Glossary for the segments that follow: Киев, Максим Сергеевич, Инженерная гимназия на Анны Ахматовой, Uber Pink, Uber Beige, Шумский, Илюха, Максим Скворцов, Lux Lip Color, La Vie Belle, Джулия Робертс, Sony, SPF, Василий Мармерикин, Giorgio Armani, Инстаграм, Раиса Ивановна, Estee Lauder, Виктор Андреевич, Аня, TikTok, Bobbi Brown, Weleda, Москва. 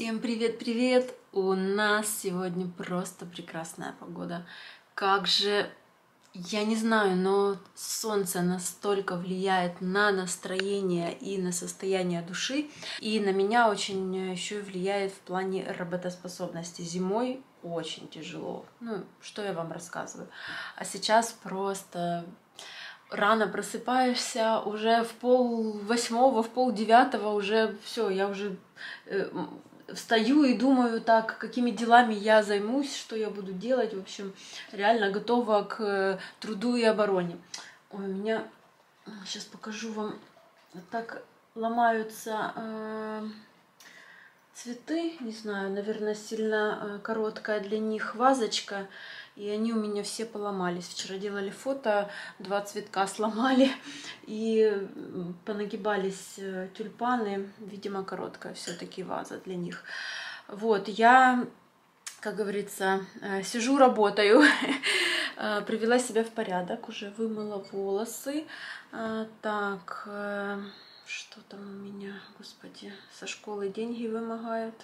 Всем привет-привет! У нас сегодня просто прекрасная погода. Как же, я не знаю, но солнце настолько влияет на настроение и на состояние души. И на меня очень еще влияет в плане работоспособности. Зимой очень тяжело. Ну, что я вам рассказываю. А сейчас просто... Рано просыпаешься, уже в 7:30, в 8:30 уже все, я уже встаю и думаю, так, какими делами я займусь, что я буду делать, в общем, реально готова к труду и обороне. У меня, сейчас покажу вам, вот так ломаются цветы, не знаю, наверное, сильно короткая для них вазочка. И они у меня все поломались. Вчера делали фото, 2 цветка сломали и понагибались тюльпаны. Видимо, короткая все-таки ваза для них. Вот, я, как говорится, сижу, работаю. Привела себя в порядок, уже вымыла волосы. Так, что там у меня, господи, со школы деньги вымогают.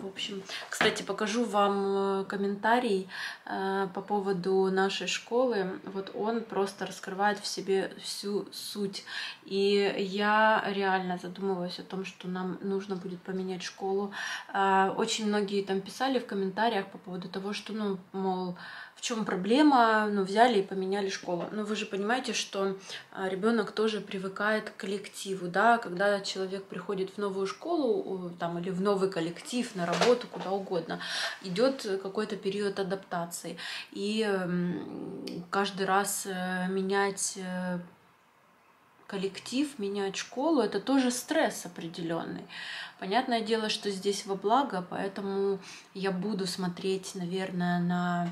В общем, кстати, покажу вам комментарий по поводу нашей школы. Вот он просто раскрывает в себе всю суть. И я реально задумываюсь о том, что нам нужно будет поменять школу. Очень многие там писали в комментариях по поводу того, что, ну, мол, в чем проблема, ну, взяли и поменяли школу. Но вы же понимаете, что ребенок тоже привыкает к коллективу, да, когда человек приходит в новую школу, там, или в новый коллектив, на работу, куда угодно, идет какой-то период адаптации. И каждый раз менять коллектив, менять школу, это тоже стресс определенный. Понятное дело, что здесь во благо, поэтому я буду смотреть, наверное, на...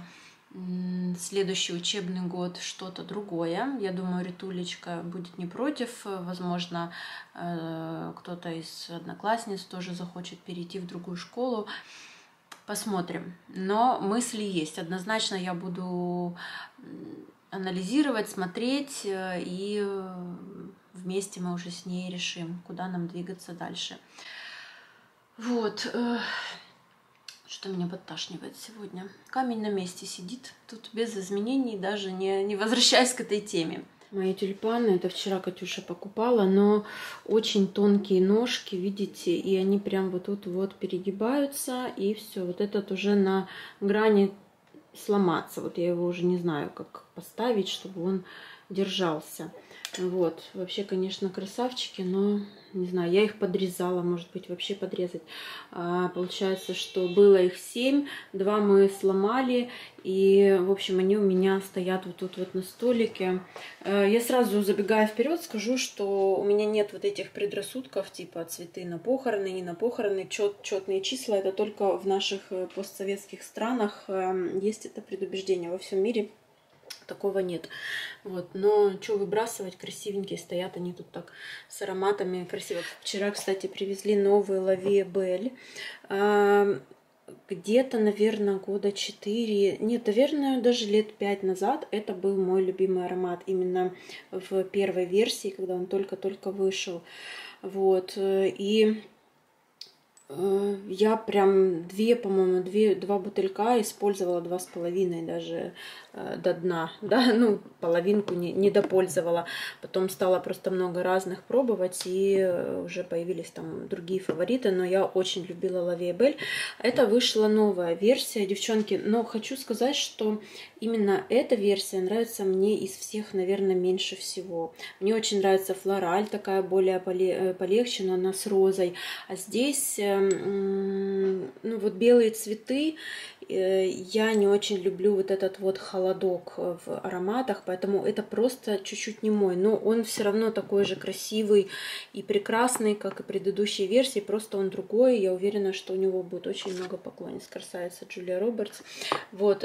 следующий учебный год что-то другое. Я думаю, Ритулечка будет не против. Возможно, кто-то из одноклассниц тоже захочет перейти в другую школу. Посмотрим. Но мысли есть. Однозначно я буду анализировать, смотреть, и вместе мы уже с ней решим, куда нам двигаться дальше. Вот. Что меня подташнивает сегодня. Камень на месте сидит. Тут без изменений, даже не возвращаясь к этой теме. Мои тюльпаны, это вчера Катюша покупала, но очень тонкие ножки, видите, и они прям вот тут вот перегибаются, и все. Вот этот уже на грани сломаться. Вот я его уже не знаю, как поставить, чтобы он держался. Вот. Вообще, конечно, красавчики, но... Не знаю, я их подрезала, может быть, вообще подрезать. Получается, что было их 7, 2 мы сломали, и, в общем, они у меня стоят вот тут вот на столике. Я сразу, забегая вперед, скажу, что у меня нет вот этих предрассудков, типа цветы на похороны, не на похороны, четные числа. Это только в наших постсоветских странах есть это предубеждение. Во всем мире такого нет. Вот. Но что выбрасывать, красивенькие стоят они тут так с ароматами, красиво. Вчера, кстати, привезли новые La Vie Belle. Где-то, наверное, года 4, нет, наверное, даже лет 5 назад это был мой любимый аромат. Именно в первой версии, когда он только-только вышел. Вот. И... Я прям два бутылька использовала, 2,5 даже до дна, да, ну, половинку не допользовала. Потом стала просто много разных пробовать, и уже появились там другие фавориты, но я очень любила La Vie Belle. Это вышла новая версия, девчонки, но хочу сказать, что именно эта версия нравится мне из всех, наверное, меньше всего. Мне очень нравится флораль, такая более полегче, но она с розой, а здесь... Ну, вот белые цветы, я не очень люблю вот этот вот холодок в ароматах, поэтому это просто чуть-чуть не мой, но он все равно такой же красивый и прекрасный, как и предыдущие версии, просто он другой, я уверена, что у него будет очень много поклонниц, красавица Джулия Робертс. Вот,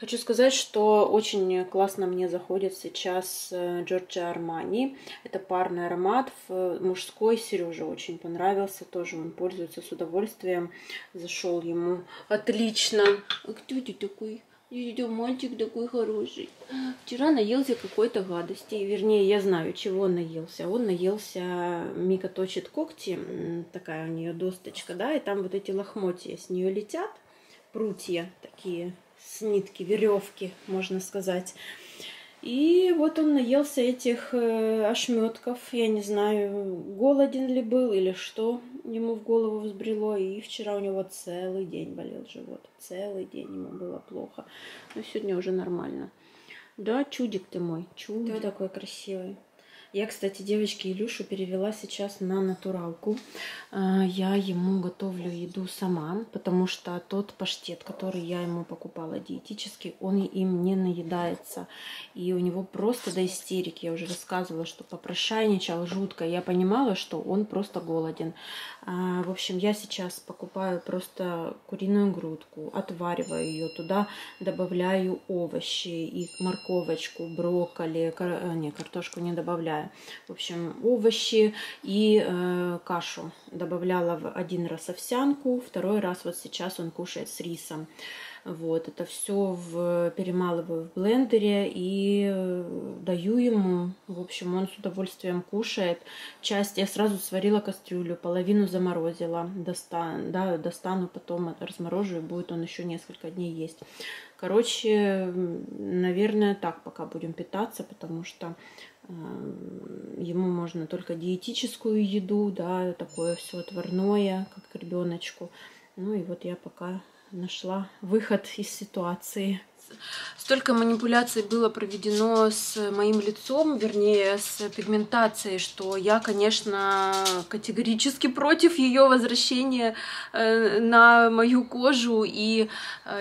хочу сказать, что очень классно мне заходит сейчас Giorgio Armani, это парный аромат, мужской, Сереже очень понравился, тоже он пользуется с удовольствием, зашел ему отлично. Кто ты такой? Идем, мальчик такой хороший. Вчера наелся какой-то гадости. Вернее, я знаю, чего он наелся. Он наелся, Мика точит когти. Такая у нее досточка, да. И там вот эти лохмотья с нее летят. Прутья такие, с нитки, веревки, можно сказать. И вот он наелся этих ошметков. Я не знаю, голоден ли был или что ему в голову взбрело. И вчера у него целый день болел живот. Целый день ему было плохо. Но сегодня уже нормально. Да, чудик ты мой. Чудик. Ты такой красивый. Я, кстати, девочки, Илюшу перевела сейчас на натуралку. Я ему готовлю еду сама, потому что тот паштет, который я ему покупала диетический, он им не наедается. И у него просто до истерики. Я уже рассказывала, что попрошайничал жутко. Я понимала, что он просто голоден. В общем, я сейчас покупаю просто куриную грудку, отвариваю ее, туда добавляю овощи, и морковочку, брокколи, картошку не добавляю. В общем, овощи и кашу. Добавляла в один раз овсянку, второй раз вот сейчас он кушает с рисом. Вот, это все перемалываю в блендере и даю ему. В общем, он с удовольствием кушает. Часть я сразу сварила кастрюлю, половину заморозила. Достану потом, разморожу, и будет он еще несколько дней есть. Короче, наверное, так пока будем питаться, потому что ему можно только диетическую еду, да, такое все отварное, как ребеночку. Ну и вот я пока нашла выход из ситуации. Столько манипуляций было проведено с моим лицом, вернее, с пигментацией, что я, конечно, категорически против ее возвращения на мою кожу, и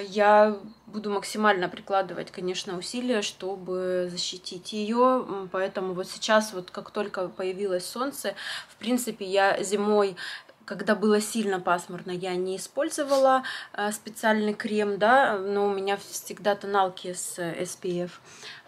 я буду максимально прикладывать, конечно, усилия, чтобы защитить ее. Поэтому вот сейчас, вот как только появилось солнце, в принципе, я зимой, когда было сильно пасмурно, я не использовала специальный крем, да, но у меня всегда тоналки с SPF.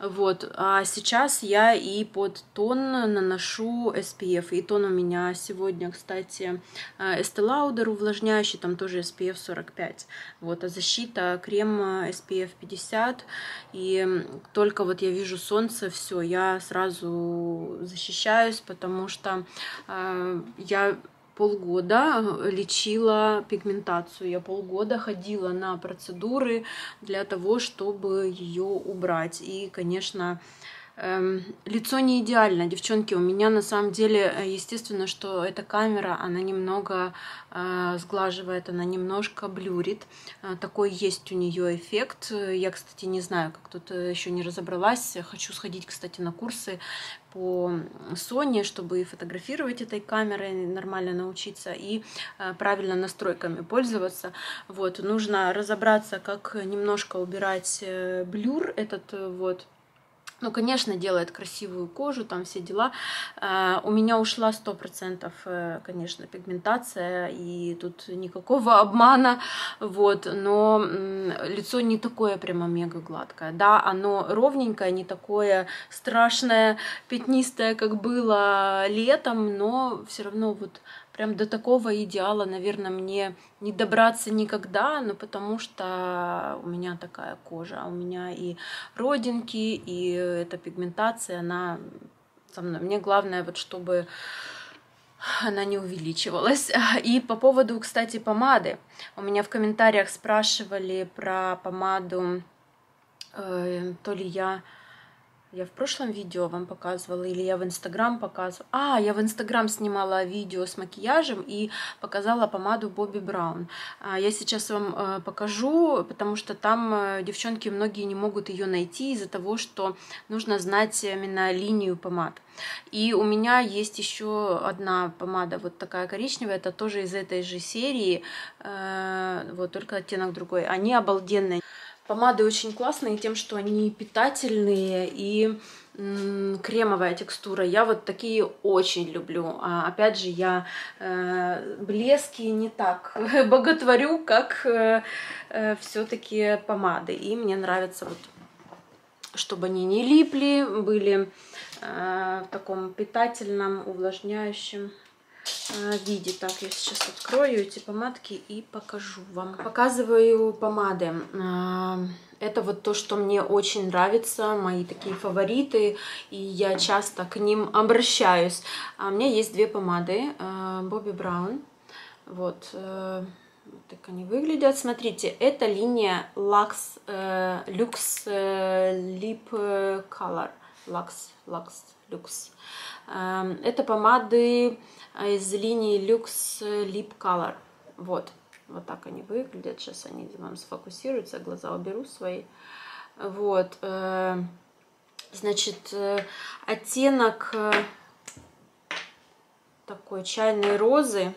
Вот, а сейчас я и под тон наношу SPF. И тон у меня сегодня, кстати, Estee Lauder увлажняющий, там тоже SPF 45. Вот, а защита крема SPF 50. И только вот я вижу солнце, все, я сразу защищаюсь, потому что я полгода лечила пигментацию. Я полгода ходила на процедуры для того, чтобы ее убрать. И, конечно, лицо не идеально, девчонки. У меня на самом деле, естественно, что эта камера, она немного сглаживает, она немножко блюрит. Такой есть у нее эффект. Я, кстати, не знаю, как тут еще не разобралась. Хочу сходить, кстати, на курсы по Sony, чтобы и фотографировать этой камерой, нормально научиться и правильно настройками пользоваться. Вот, нужно разобраться, как немножко убирать блюр этот вот. Ну, конечно, делает красивую кожу, там все дела. У меня ушла 100%, конечно, пигментация, и тут никакого обмана, вот. Но лицо не такое прямо мега гладкое, да, оно ровненькое, не такое страшное, пятнистое, как было летом, но все равно вот прям до такого идеала, наверное, мне не добраться никогда, но потому что у меня такая кожа, у меня и родинки, и эта пигментация, она со мной. Мне главное, вот чтобы она не увеличивалась. И по поводу, кстати, помады. У меня в комментариях спрашивали про помаду, то ли я в прошлом видео вам показывала, или я в Инстаграм показывала. А, я в Инстаграм снимала видео с макияжем и показала помаду Bobbi Brown. Я сейчас вам покажу, потому что там девчонки многие не могут ее найти из-за того, что нужно знать именно линию помад. И у меня есть еще одна помада, вот такая коричневая, это тоже из этой же серии, вот только оттенок другой. Они обалденные. Помады очень классные тем, что они питательные и кремовая текстура. Я вот такие очень люблю. Опять же, я блески не так боготворю, как все-таки помады. И мне нравится, вот, чтобы они не липли, были в таком питательном, увлажняющем виде. Так, я сейчас открою эти помадки и покажу вам. Показываю помады. Это вот то, что мне очень нравится, мои такие фавориты, и я часто к ним обращаюсь. У меня есть две помады Bobbi Brown. Вот, вот так они выглядят. Смотрите, это линия Lux Lip Color. Lux. Это помады из линии Lux Lip Color. Вот. Вот так они выглядят. Сейчас они вам сфокусируются. Глаза уберу свои. Вот. Значит, оттенок такой чайной розы.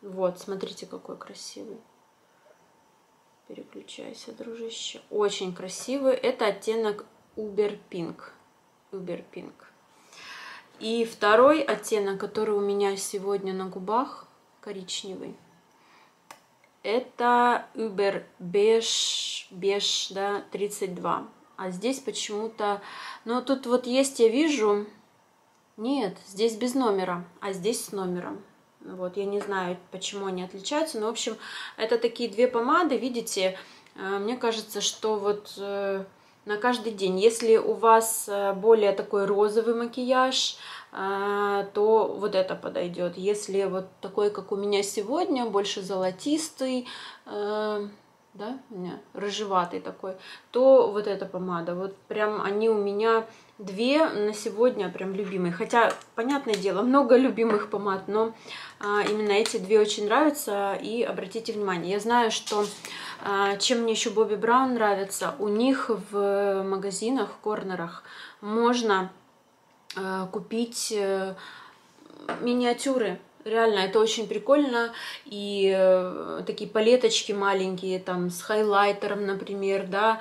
Вот, смотрите, какой красивый. Переключайся, дружище. Очень красивый. Это оттенок Uber Pink. И второй оттенок, который у меня сегодня на губах, коричневый, это Uber Beige, да, 32. А здесь почему-то... Ну, тут вот есть, я вижу... Нет, здесь без номера, а здесь с номером. Вот, я не знаю, почему они отличаются, но, в общем, это такие две помады, видите? Мне кажется, что вот... На каждый день. Если у вас более такой розовый макияж, то вот это подойдет. Если вот такой, как у меня сегодня, больше золотистый, да, у меня рыжеватый такой, то вот эта помада. Вот прям они у меня две на сегодня прям любимые. Хотя, понятное дело, много любимых помад, но именно эти две очень нравятся. И обратите внимание, я знаю, что чем мне еще Bobbi Brown нравится, у них в магазинах, в корнерах можно купить миниатюры. Реально, это очень прикольно, и такие палеточки маленькие, там, с хайлайтером, например, да,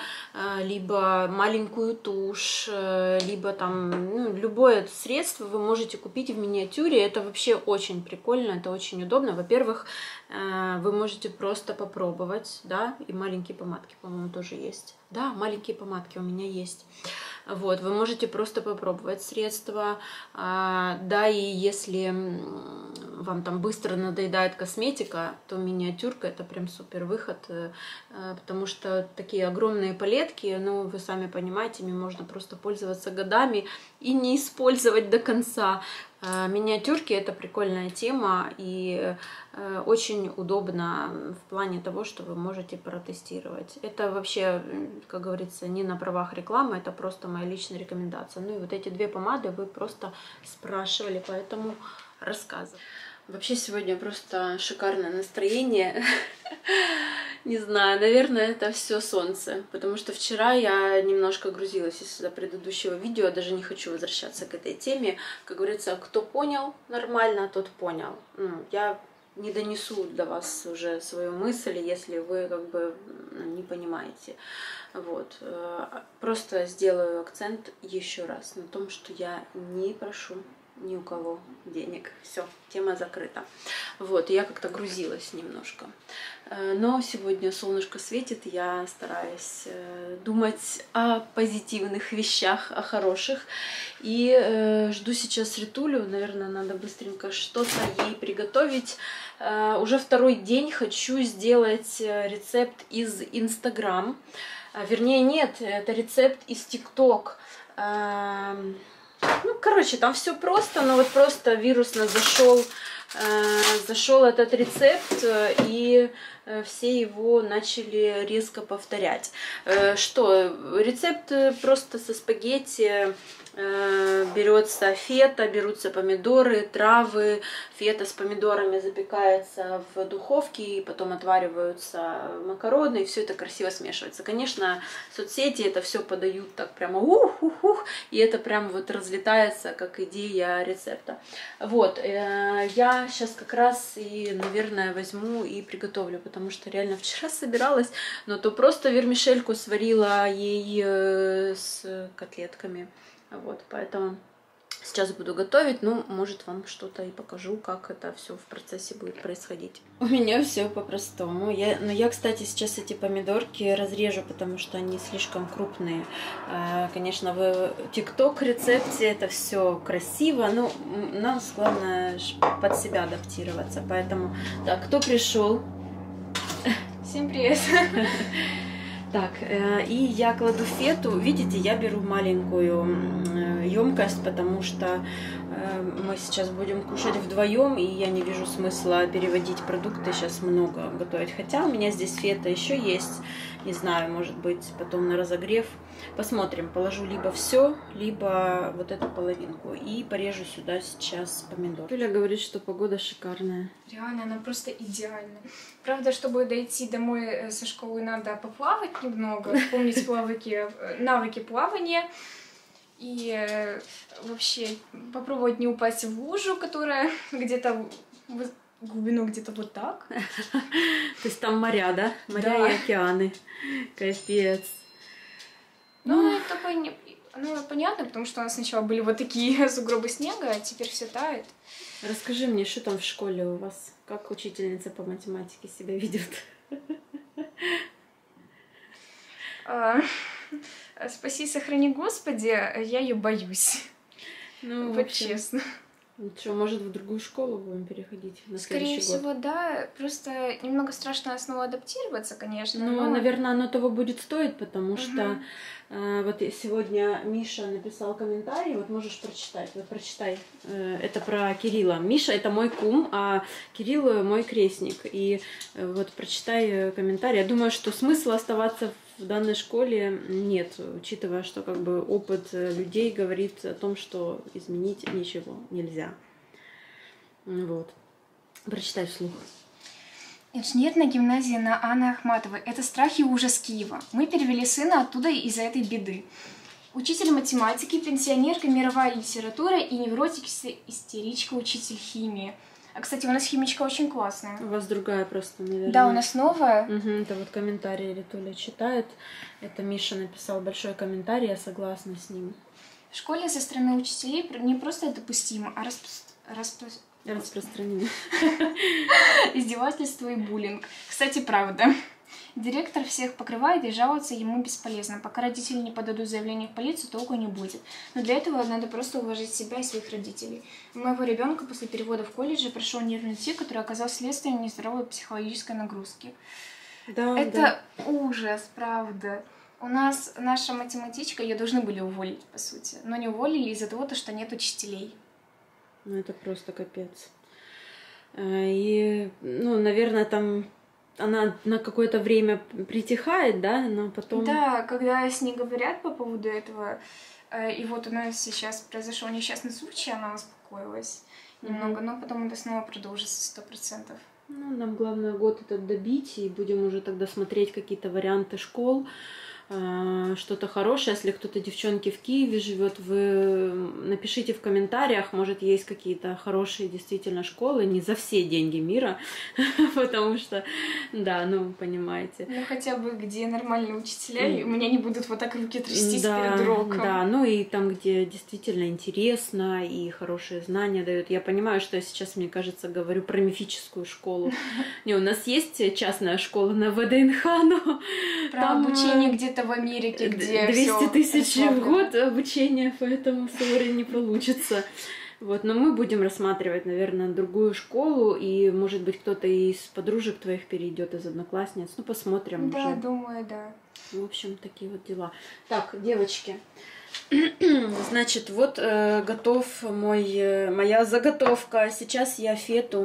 либо маленькую тушь, либо там, ну, любое средство вы можете купить в миниатюре, это вообще очень прикольно, это очень удобно. Во-первых, вы можете просто попробовать, да, и маленькие помадки, по-моему, тоже есть. Да, маленькие помадки у меня есть. Вот, вы можете просто попробовать средства, да, и если вам там быстро надоедает косметика, то миниатюрка — это прям супер выход, потому что такие огромные палетки, ну, вы сами понимаете, ими можно просто пользоваться годами и не использовать до конца. Миниатюрки — это прикольная тема и очень удобно в плане того, что вы можете протестировать. Это вообще, как говорится, не на правах рекламы, это просто моя личная рекомендация. Ну и вот эти две помады вы просто спрашивали, поэтому рассказываю. Вообще сегодня просто шикарное настроение. Не знаю, наверное, это все солнце, потому что вчера я немножко грузилась из-за предыдущего видео, даже не хочу возвращаться к этой теме. Как говорится, кто понял нормально, тот понял. Ну, я не донесу до вас уже свою мысль, если вы как бы не понимаете. Вот. Просто сделаю акцент еще раз на том, что я не прошу ни у кого денег. Все, тема закрыта. Вот, я как-то грузилась немножко. Но сегодня солнышко светит, я стараюсь думать о позитивных вещах, о хороших. И жду сейчас Ритулю. Наверное, надо быстренько что-то ей приготовить. Уже второй день хочу сделать рецепт из Инстаграм. Вернее, нет, это рецепт из ТикТок. Ну, короче, там все просто, но вот просто вирусно зашел этот рецепт, и все его начали резко повторять. Что, рецепт просто со спагетти, берется фета, берутся помидоры, травы, фета с помидорами запекается в духовке, и потом отвариваются макароны, и все это красиво смешивается. Конечно, соцсети это все подают так прямо ух-ух-ух, и это прям вот разлетается как идея рецепта. Вот, я сейчас как раз и, наверное, возьму и приготовлю, потому что реально вчера собиралась, но то просто вермишельку сварила ей с котлетками. Вот, поэтому Сейчас буду готовить, но, может, вам что-то и покажу, как это все в процессе будет происходить. У меня все по-простому. Но я, кстати, сейчас эти помидорки разрежу, потому что они слишком крупные. Конечно, в TikTok-рецепте это все красиво, но нам главное под себя адаптироваться. Поэтому, так, кто пришел? Всем привет! Так, и я кладу фету. Видите, я беру маленькую емкость, потому что мы сейчас будем кушать вдвоем, и я не вижу смысла переводить продукты, сейчас много готовить. Хотя у меня здесь фета еще есть, не знаю, может быть, потом на разогрев. Посмотрим, положу либо все, либо вот эту половинку. И порежу сюда сейчас помидор. Юля говорит, что погода шикарная. Реально, она просто идеальна. Правда, чтобы дойти домой со школы, надо поплавать немного, вспомнить навыки плавания. И вообще попробовать не упасть в лужу, которая где-то в глубину, где-то вот так. То есть там моря, да? Моря и океаны. Капец. Ну, это понятно, потому что у нас сначала были вот такие сугробы снега, а теперь все тает. Расскажи мне, что там в школе у вас? Как учительница по математике себя ведет? Спаси, сохрани, Господи, я ее боюсь. Ну, вот честно. Ну что, может, в другую школу будем переходить на следующий год? Скорее всего, да. Просто немного страшно снова адаптироваться, конечно. Но, наверное, оно того будет стоить, потому что вот сегодня Миша написал комментарий, вот можешь прочитать. Вот прочитай. Это про Кирилла. Миша — это мой кум, а Кирилл — мой крестник. И вот прочитай комментарий. Я думаю, что смысла оставаться в данной школе нет, учитывая, что как бы опыт людей говорит о том, что изменить ничего нельзя. Вот. Прочитай вслух. Инженерная гимназия на Анны Ахматовой. Это страх и ужас Киева. Мы перевели сына оттуда из-за этой беды. Учитель математики, пенсионерка, мировая литература и невротик-истеричка, учитель химии. А, кстати, у нас химичка очень классная. У вас другая просто, наверное. Да, у нас новая. Угу, это вот комментарий Ритуля читает. Это Миша написал большой комментарий, я согласна с ним. В школе со стороны учителей не просто допустимо, а распространено. Издевательство и буллинг. Кстати, правда. Директор всех покрывает и жаловаться ему бесполезно. Пока родители не подадут заявление в полицию, толку не будет. Но для этого надо просто уважить себя и своих родителей. У моего ребенка после перевода в колледже прошел нервный тик, который оказался следствием нездоровой психологической нагрузки. Да, это ужас, правда. У нас наша математичка, ее должны были уволить, по сути. Но не уволили из-за того, что нет учителей. Ну, это просто капец. И, ну, наверное, там... Она на какое-то время притихает, да, но потом... Да, когда с ней говорят по поводу этого, и вот у нас сейчас произошел несчастный случай, она успокоилась немного, но потом это снова продолжится 100%. Ну, нам главное год этот добить, и будем уже тогда смотреть какие-то варианты школ, что-то хорошее. Если кто-то, девчонки, в Киеве живет, вы напишите в комментариях, может, есть какие-то хорошие действительно школы, не за все деньги мира, потому что, да, ну, понимаете. Ну, хотя бы где нормальные учителя, у меня не будут вот так руки трястись перед уроком. Да, ну и там, где действительно интересно и хорошие знания дают. Я понимаю, что я сейчас, мне кажется, говорю про мифическую школу. Не, у нас есть частная школа на ВДНХ, но там обучение где-то в Америке, где 200 тысяч в год обучения, поэтому ссоры не получится. Вот, но мы будем рассматривать, наверное, другую школу, и, может быть, кто-то из подружек твоих перейдет, из одноклассниц. Ну, посмотрим. Да, уже. Думаю, да. В общем, такие вот дела. Так, девочки, значит, вот готов моя заготовка. Сейчас я фету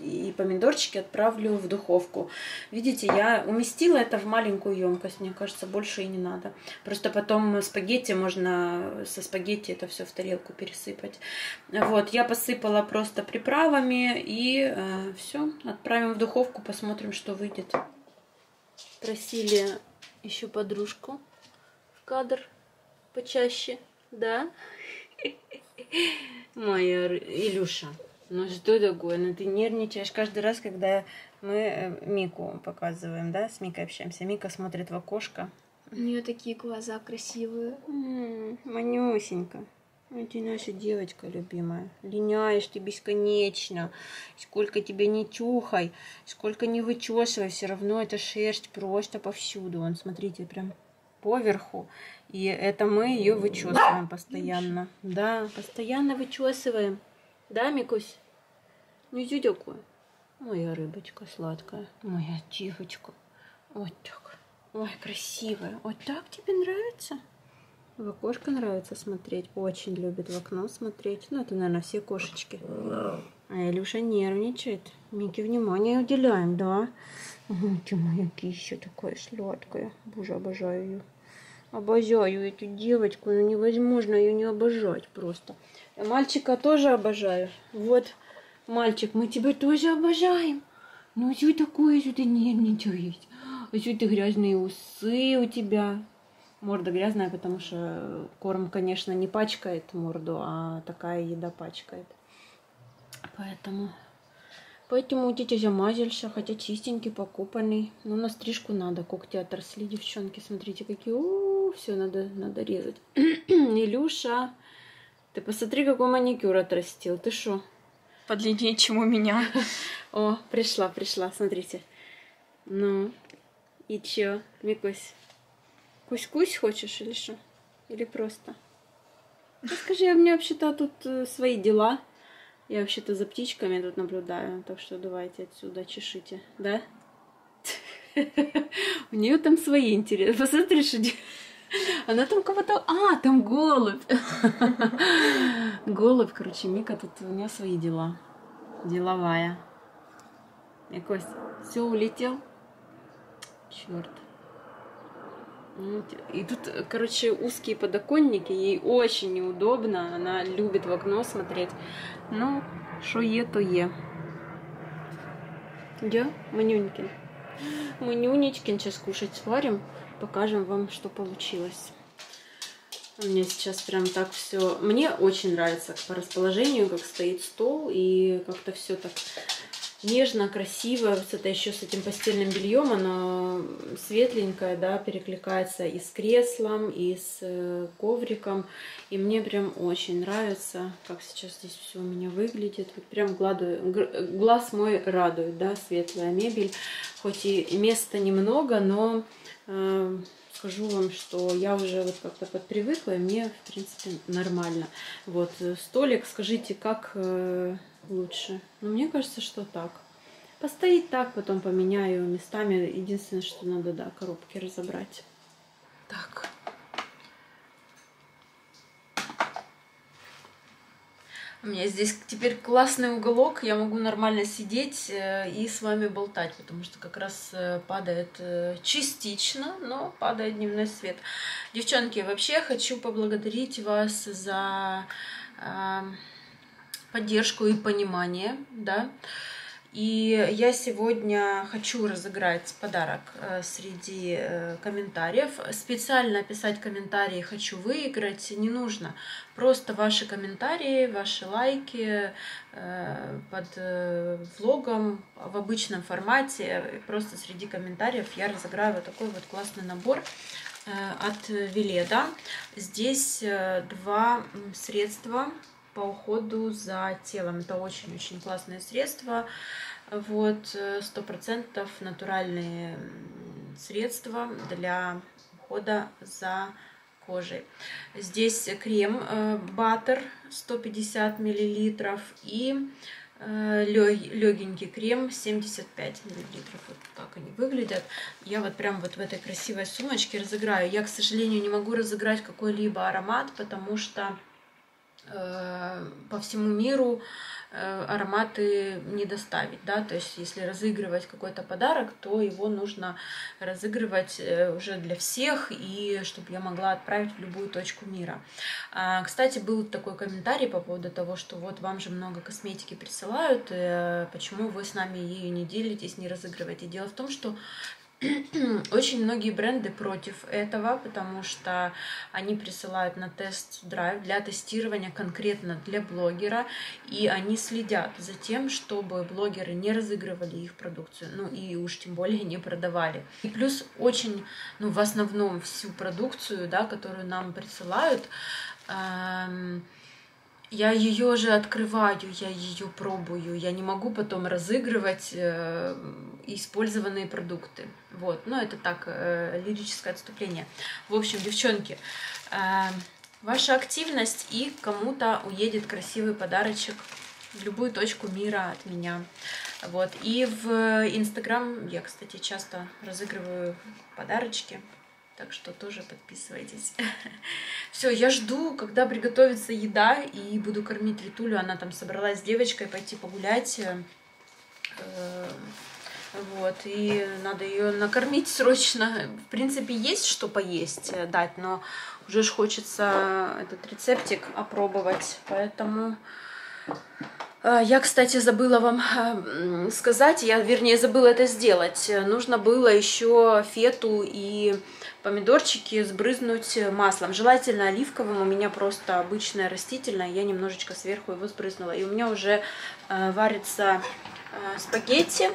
и помидорчики отправлю в духовку. Видите, я уместила это в маленькую емкость. Мне кажется, больше и не надо. Просто потом спагетти можно со спагетти это все в тарелку пересыпать. Вот, я посыпала просто приправами и все. Отправим в духовку, посмотрим, что выйдет. Просили еще подружку в кадр. Почаще, да? Моя Илюша, ну что такое? Ну ты нервничаешь каждый раз, когда мы Мику показываем, да? С Микой общаемся. Мика смотрит в окошко. У нее такие глаза красивые. Манюсенька. Это наша девочка любимая. Линяешь ты бесконечно. Сколько тебя не тюхай, сколько не вычесывай, все равно эта шерсть просто повсюду. Вон, смотрите, прям поверху. И это мы ее вычесываем постоянно. Да, постоянно вычесываем. Да, Микусь? Ну, зюдяку. Моя рыбочка сладкая. Моя девочка. Вот так. Ой, красивая. Вот так тебе нравится? В окошко нравится смотреть. Очень любит в окно смотреть. Ну, это, наверное, все кошечки. А Илюша нервничает. Мике внимание уделяем, да? Ой, ты моя кища такая сладкая. Боже, обожаю ее. Обожаю эту девочку. Ну, невозможно ее не обожать просто. Мальчика тоже обожаю. Вот, мальчик, мы тебя тоже обожаем. Ну, что такое, что ты нервничаешь? А что ты грязные усы у тебя? Морда грязная, потому что корм, конечно, не пачкает морду, а такая еда пачкает. Поэтому у тети замазился, хотя чистенький, покупанный. Но на стрижку надо, когти отросли, девчонки. Смотрите, какие... все, надо резать. Илюша, ты посмотри, какой маникюр отрастил. Ты шо? Подлиннее, чем у меня. О, пришла, смотрите. Ну, и чё, Микусь? Кусь-кусь хочешь или что? Или просто? Скажи, у меня вообще-то тут свои дела. Я вообще-то за птичками тут наблюдаю. Так что давайте отсюда чешите. Да? У нее там свои интересы. Посмотри, что она там кого-то... А, там голубь. Голубь, короче, Мика тут у нее свои дела. Деловая. И Кость, все улетел? Черт. И тут, короче, узкие подоконники, ей очень неудобно, она любит в окно смотреть. Ну, шо е, то е. Где Манюнькин? Манюнечкин сейчас кушать сварим, покажем вам, что получилось. Мне сейчас прям так все... Мне очень нравится по расположению, как стоит стол и как-то все так... Нежно, красиво, вот это еще с этим постельным бельем, оно светленькое, да, перекликается и с креслом, и с ковриком. И мне прям очень нравится, как сейчас здесь все у меня выглядит. Вот прям глаз мой радует, да, светлая мебель. Хоть и места немного, но скажу вам, что я уже вот как-то подпривыкла, и мне, в принципе, нормально. Вот, столик, скажите, как... лучше. Но мне кажется, что так. Постоит так, потом поменяю местами. Единственное, что надо, да, коробки разобрать. Так. У меня здесь теперь классный уголок. Я могу нормально сидеть и с вами болтать, потому что как раз падает частично, но падает дневной свет. Девчонки, вообще хочу поблагодарить вас за... поддержку и понимание, да. И я сегодня хочу разыграть подарок среди комментариев. Специально писать комментарии «хочу выиграть» не нужно. Просто ваши комментарии, ваши лайки под влогом в обычном формате. Просто среди комментариев я разыграю вот такой вот классный набор от Weleda. Здесь два средства по уходу за телом. Это очень-очень классные средства. Вот, 100% натуральные средства для ухода за кожей. Здесь крем Butter 150 мл и легенький крем 75 мл. Вот так они выглядят. Я вот прям вот в этой красивой сумочке разыграю. Я, к сожалению, не могу разыграть какой-либо аромат, потому что по всему миру ароматы не доставить, да, то есть если разыгрывать какой-то подарок, то его нужно разыгрывать уже для всех, и чтобы я могла отправить в любую точку мира. Кстати, был такой комментарий по поводу того, что вот вам же много косметики присылают, почему вы с нами ею не делитесь, не разыгрываете. Дело в том, что очень многие бренды против этого, потому что они присылают на тест-драйв для тестирования конкретно для блогера, и они следят за тем, чтобы блогеры не разыгрывали их продукцию, ну и уж тем более не продавали. И плюс очень, ну в основном всю продукцию, да, которую нам присылают, Я ее же открываю, я ее пробую. Я не могу потом разыгрывать использованные продукты. Вот, но это так, лирическое отступление. В общем, девчонки, ваша активность, и кому-то уедет красивый подарочек в любую точку мира от меня. Вот, и в Инстаграм я, кстати, часто разыгрываю подарочки. Так что тоже подписывайтесь. Все, я жду, когда приготовится еда, и буду кормить Ритулю. Она там собралась с девочкой пойти погулять. Вот, и надо ее накормить срочно. В принципе, есть что поесть, дать, но уже ж хочется этот рецептик опробовать. Поэтому... Я, кстати, забыла вам сказать, вернее, забыла это сделать. Нужно было еще фету и помидорчики сбрызнуть маслом. Желательно оливковым, у меня просто обычное растительное. Я немножечко сверху его сбрызнула. И у меня уже варится спагетти.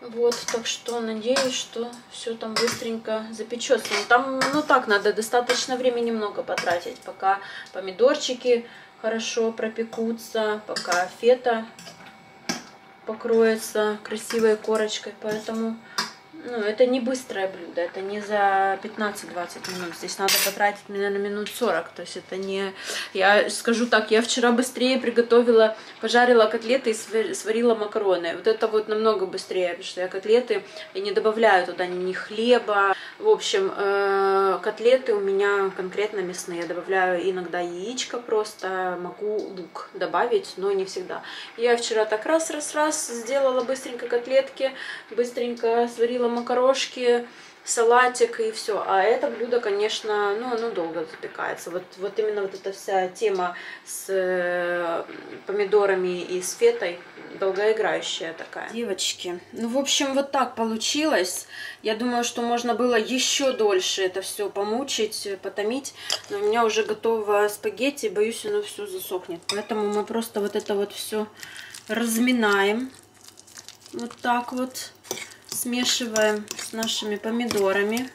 Вот, так что надеюсь, что все там быстренько запечется. Но там, ну так, надо достаточно времени много потратить, пока помидорчики... хорошо пропекутся, пока фета покроется красивой корочкой. Поэтому, ну, это не быстрое блюдо, это не за 15-20 минут. Здесь надо потратить, наверное, минут 40. То есть это не... Я скажу так, я вчера быстрее приготовила, пожарила котлеты и сварила макароны. Вот это вот намного быстрее, потому что я котлеты не добавляю туда ни хлеба. В общем, котлеты у меня конкретно мясные. Я добавляю иногда яичко просто, могу лук добавить, но не всегда. Я вчера так раз-раз-раз сделала быстренько котлетки, быстренько сварила макарошки, салатик и все. А это блюдо, конечно, ну, оно долго запекается. Вот именно вот эта вся тема с помидорами и с фетой долгоиграющая такая. Девочки, ну, в общем, вот так получилось. Я думаю, что можно было еще дольше это все помучить, потомить. Но у меня уже готово спагетти, боюсь, оно все засохнет. Поэтому мы просто вот это вот все разминаем. Вот так вот. Смешиваем с нашими помидорами.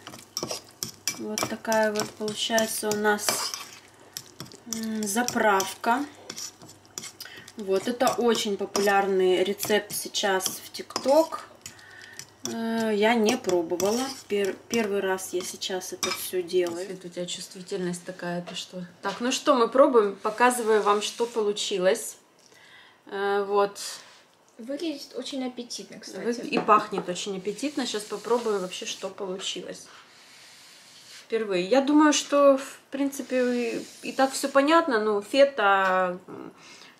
Вот такая вот получается у нас заправка. Вот, это очень популярный рецепт сейчас в ТикТок. Я не пробовала. Первый раз я сейчас это все делаю. Свет, у тебя чувствительность такая, ты что? Так, ну что, мы пробуем. Показываю вам, что получилось. Вот. Выглядит очень аппетитно, кстати. И пахнет очень аппетитно. Сейчас попробую вообще, что получилось. Впервые. Я думаю, что, в принципе, и так все понятно. Ну, фета,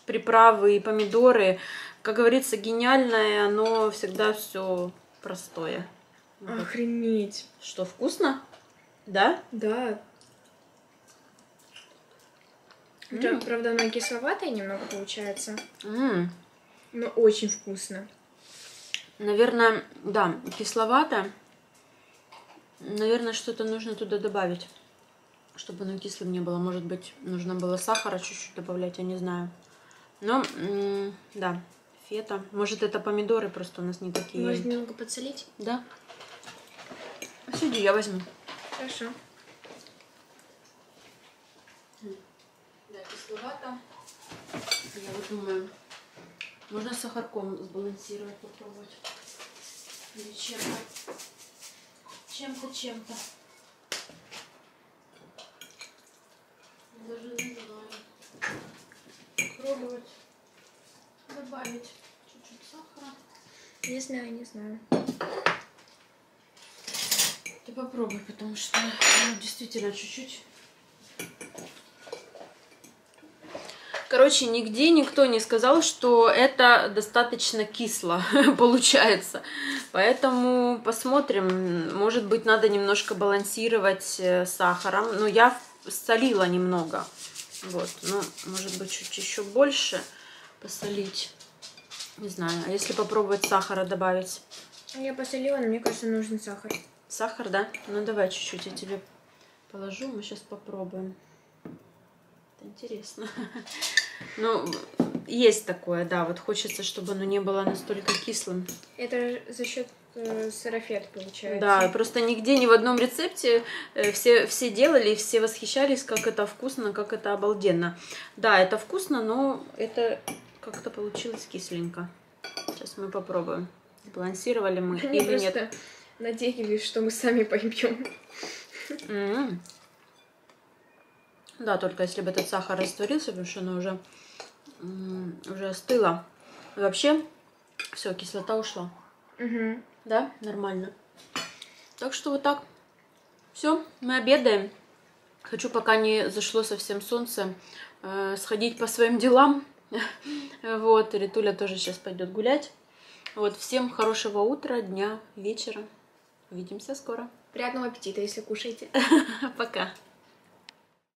приправы и помидоры. Как говорится, гениальное, но всегда все простое. Охренеть. Что, вкусно? Да? Да. Правда, она кисловатая немного получается. Но очень вкусно. Наверное, да, кисловато. Наверное, что-то нужно туда добавить, чтобы оно кислым не было. Может быть, нужно было сахара чуть-чуть добавлять, я не знаю. Но, да, фета. Может, это помидоры просто у нас не такие. Может, немного подсолить? Да. Сиди, я возьму. Хорошо. Да, кисловато. Я вот думаю... Можно с сахарком сбалансировать, попробовать. Или чем-то. Чем-то. Даже не знаю. Пробовать. Добавить чуть-чуть сахара. Не знаю, не знаю. Ты попробуй, потому что действительно чуть-чуть. Короче, нигде никто не сказал, что это достаточно кисло получается. Поэтому посмотрим. Может быть, надо немножко балансировать сахаром. Но я солила немного. Вот. Ну, может быть, чуть еще больше посолить. Не знаю. А если попробовать сахара добавить? Я посолила, но мне кажется, нужен сахар. Сахар, да? Ну, давай чуть-чуть я тебе положу. Мы сейчас попробуем. Интересно. Ну, есть такое, да. Вот хочется, чтобы оно не было настолько кислым. Это за счет Сарафет получается. Да, просто нигде, ни в одном рецепте все делали, все восхищались, как это вкусно, как это обалденно. Да, это вкусно, но это как-то получилось кисленько. Сейчас мы попробуем, сбалансировали мы или нет. Надеялись, что мы сами поймем. Да, только если бы этот сахар растворился, потому что она уже остыла. Вообще, все, кислота ушла. Угу. Да, нормально. Так что вот так. Все, мы обедаем. Хочу, пока не зашло совсем солнце, сходить по своим делам. Вот, Ритуля тоже сейчас пойдет гулять. Вот, всем хорошего утра, дня, вечера. Увидимся скоро. Приятного аппетита, если кушаете. Пока.